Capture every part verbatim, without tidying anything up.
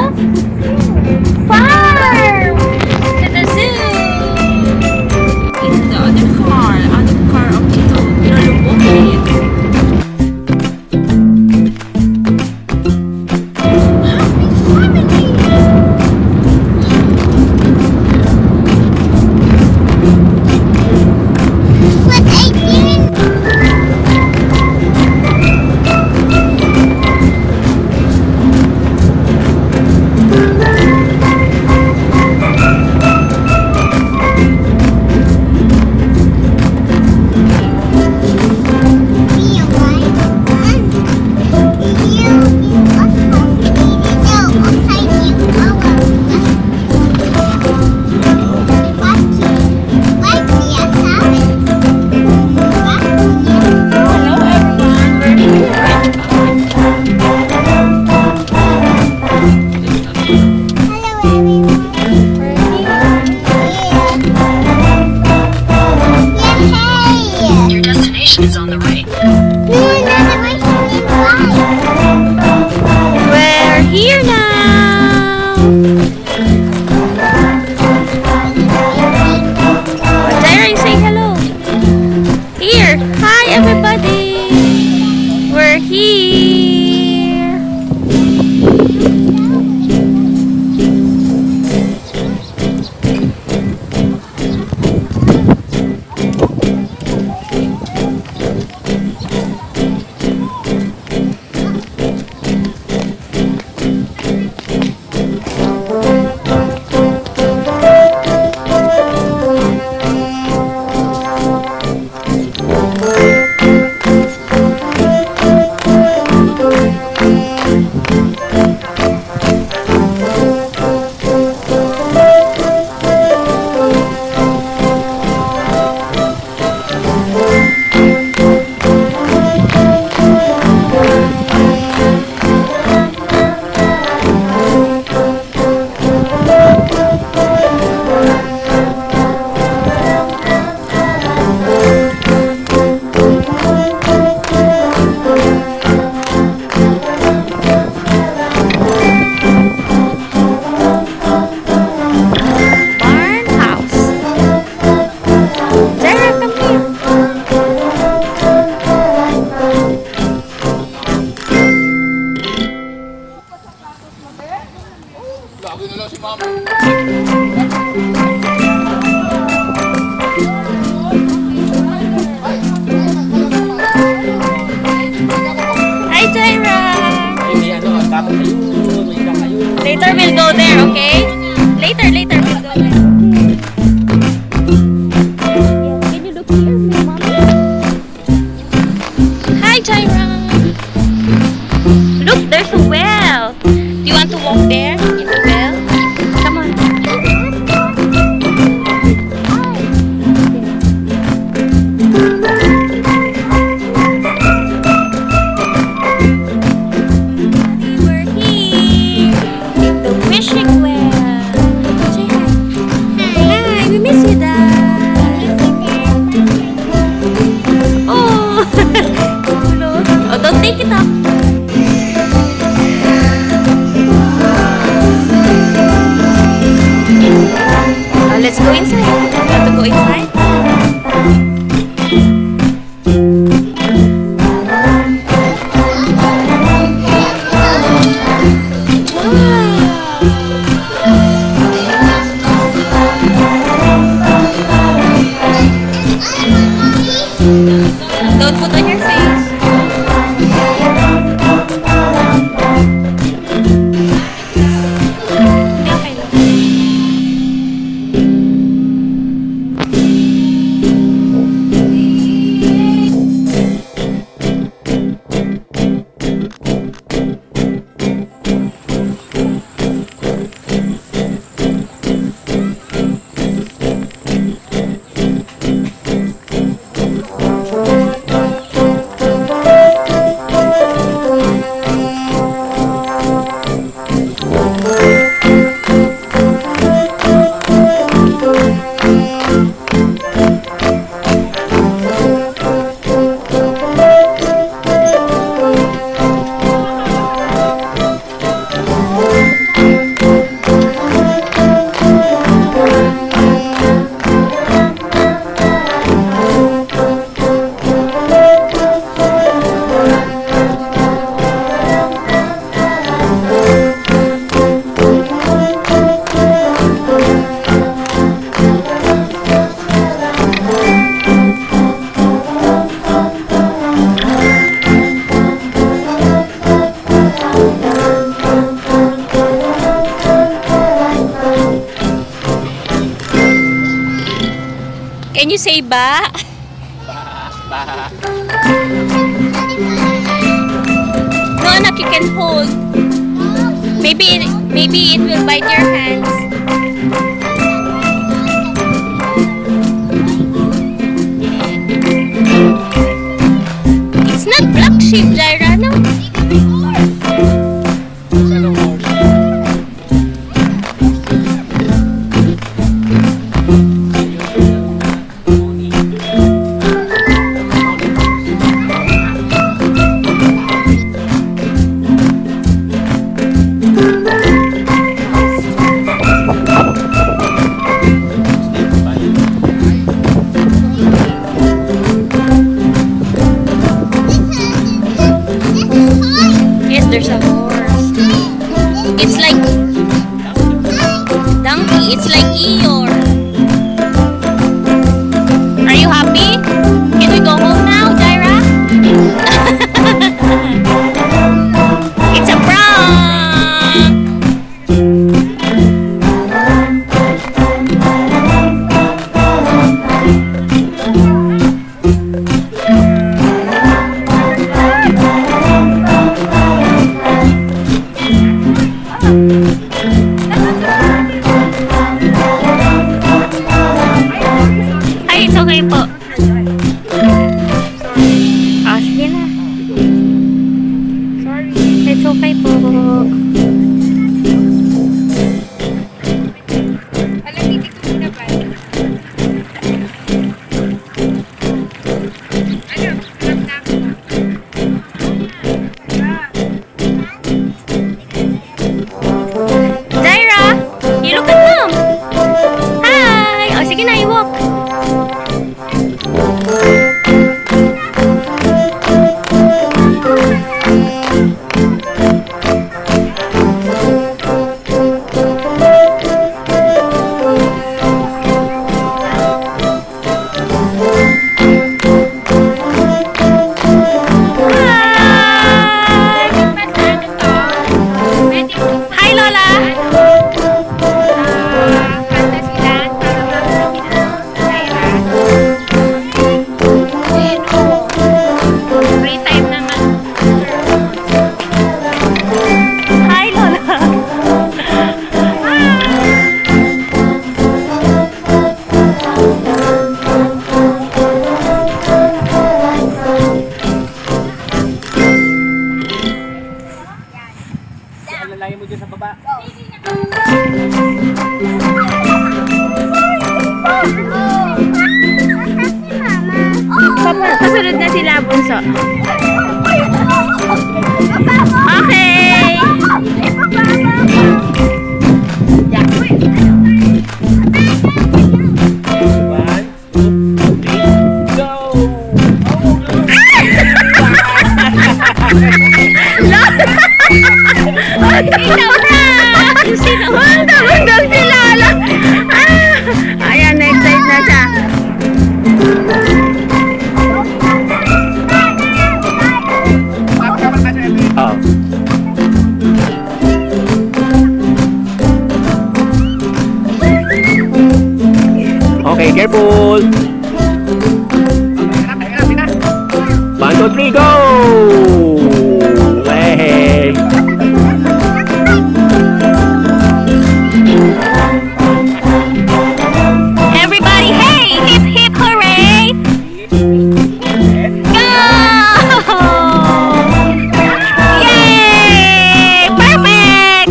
farm to the zoo. It's the other car, other car of Tito. Pero lumbukin it. Happy family. What I did. Later we'll go there, okay? Later, later we'll go there. Can you look here, Mommy? Hi, Jaira. Look, there's a well. Do you want to walk there? In the well? Come on. Let's go inside. Want to go inside? Wow. Don't put on your face. Bye. Can you say ba? Ba, ba. No, anak, you can hold. Maybe it, maybe it will bite your hands. It's not black sheep, Jaira, no? There's a horse. It's like donkey. It's like Eeyore. Are you happy? Can we go home now, Jaira? It's a prank. Kasunod na si Labunso. Okay! Okay, careful. One, two, three, go. Hey. Everybody, hey, hip, hip, hooray! Go! Yay! Perfect.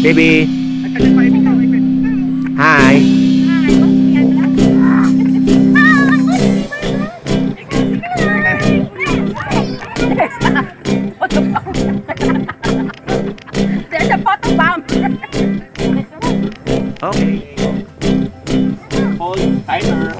Baby. Hi. There's a bottle bump. Okay. Hold tighter. Bye.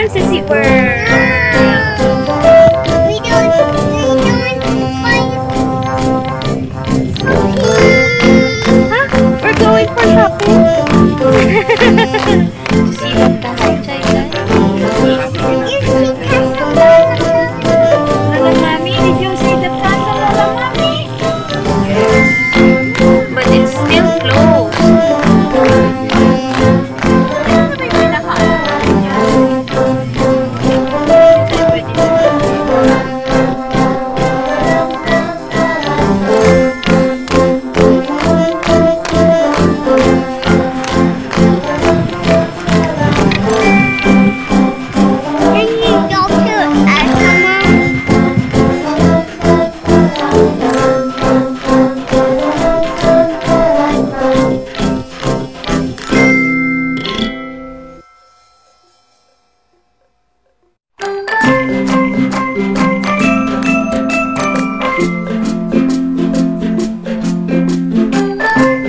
Ayan, si Zipper.